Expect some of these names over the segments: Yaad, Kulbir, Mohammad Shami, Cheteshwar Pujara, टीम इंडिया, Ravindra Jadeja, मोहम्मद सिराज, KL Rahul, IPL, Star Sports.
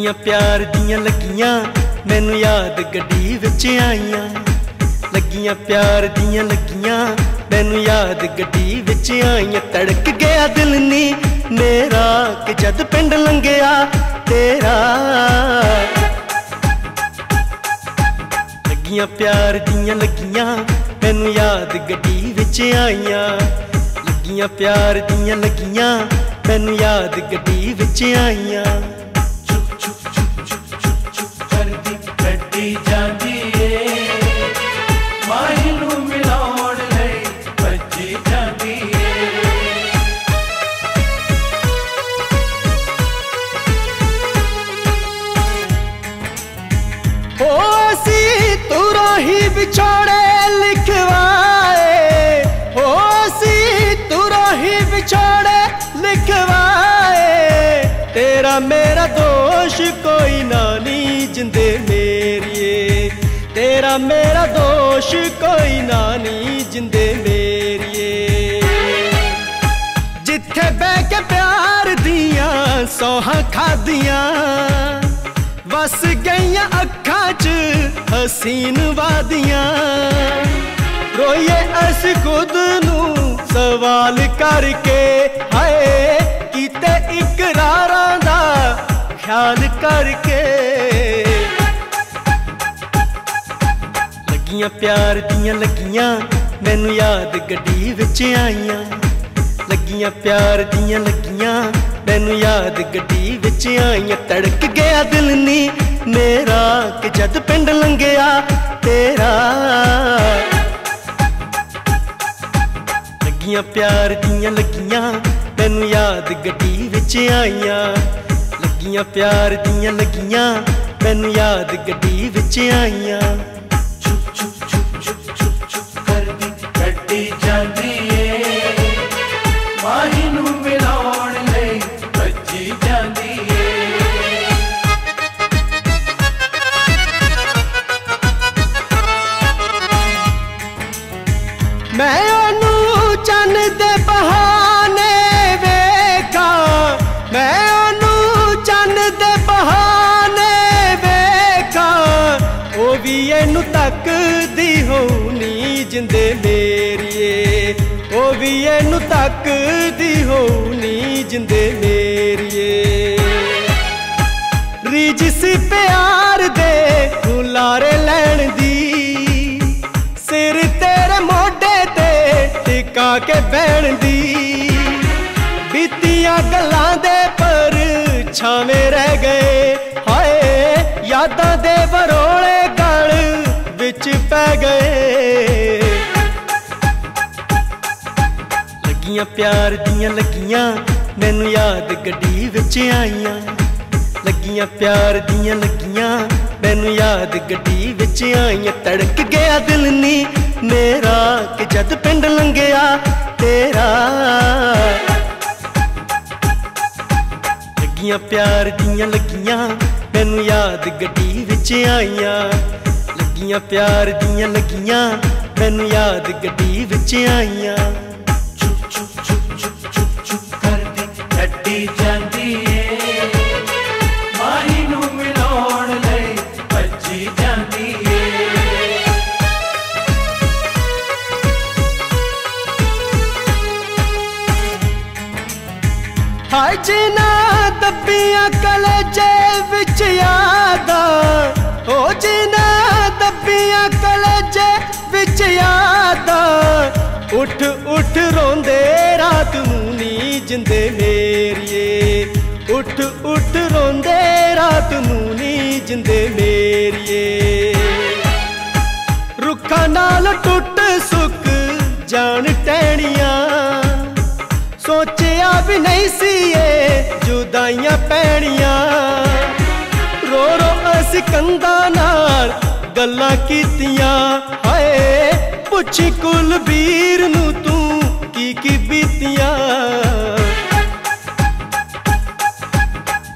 लगियां प्यार दियां लगियां मैनू याद गड्डी विच आईयां। लगियां प्यार दियां लगियां मैनू याद गड्डी विच आईयां। तड़क गया दिल नी मेरा कि जद पिंड लंघिया तेरा। लगियां प्यार दियां लगियां मैनू याद गड्डी विच आईयां। लगियां प्यार दियां लगियां मैनू याद गड्डी विच आईयां। चुप चुप चुप चुप चुप चुप करदी गड्डी जांदी ए माही नू मिलाउण लई भज्जी जांदी ए। ओ सी तू राही विछोड़े लिखवाए। ओ सी तू राही विछोड़े लिखवाए। तेरा मेरा दोष कोई नानी जिंदे मेरिए। तेरा मेरा दोष कोई नानी जिंदे मेरिए। जिथे बह के प्यार दिया सौहा खादिया बस गईया अखा च हसीन वादियां। रोइए अस खुद नू सवाल करके आए कीते इकरारा दा ख्याल करके। लगियां प्यार दियां लगियां मैनू याद गड्डी विच आईयां। लगियां प्यार दियां लगियां मैनू याद गड्डी विच आईयां। तड़क गया दिल नी मेरा कि जद पिंड लंघिया तेरा। लगियां प्यार दियां लगियां मैनू याद गड्डी विच आईयां। लगियां प्यार दियां लगियां मैनू याद गड्डी विच आईयां। चुप चुप चुप चुप चुप चुप करदी गड्डी जांदी ए माही नू मिलाउण लई भज्जी जांदी ए। मैं ओनू चन दे बहाने वेखा। मैं ओनू चन दे बहाने वेखा। ओ वी एनू तकदी होनी जिंदे मेरिए। ओ वी एनू तकदी होनी जिंदे मेरिए। रीझ सी प्यार दे हुलारे लैण दी सिर तेरे मोढे टिका के बैण दी। बीतियां गलां दे पर छावे रह गए हाय यादां दे बरोले गल विच पै गए। लगियां प्यार दियां लगियां मैनू याद गड्डी विच आईयां। लगियां प्यार दियां लगियां मैनू याद गड्डी विच आईयां। तड़क गया दिल नी मेरा कि जद पिंड लंघिया तेरा। लगियां प्यार दियां लगियां मैनू याद गड्डी विच आईयां। लगियां प्यार दियां लगियां मैनू याद गड्डी विच आईयां। चुप चुप चुप चुप चुप चुप करदी गड्डी जांदी ए माही नू मिलाउण लई भज्जी जांदी ए। हाय जिना दबिया कलेजे विच यादा। ओ जिना दबिया कलेजे विच यादा। उठ उठ रोंदे रात नूं नी जिंदे मेरिए। उठ उठ रोंदे रात नूं नी जिंदे मेरिए। रुखा नाल टुट सुक जान टहणियां सोचिया भी नहीं सी जुदाइयां पैणियां। रो रो अस कंधां नाल गल्लां कीतियां हाय पुछ कुलबीर नू तू की बीतियां।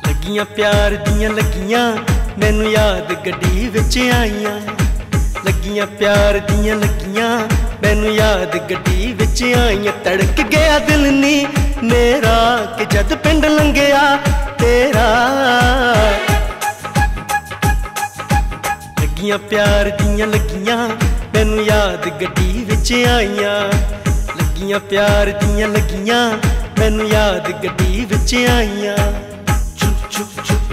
लगियां प्यार दियां लगियां मैनू याद गड्डी विच आईयां। लगियां प्यार दियां लगियां मैनू याद गड्डी विच आईयां। तड़क गया दिल नी मेरा कि जद पिंड लंघिया तेरा। चिट्ठियां प्यार दियां लगियां मैनू याद गड्डी विच आइयां, लगियां प्यार दियां लगियां मैनू याद गड्डी विच आइयां। चुप चुप चुप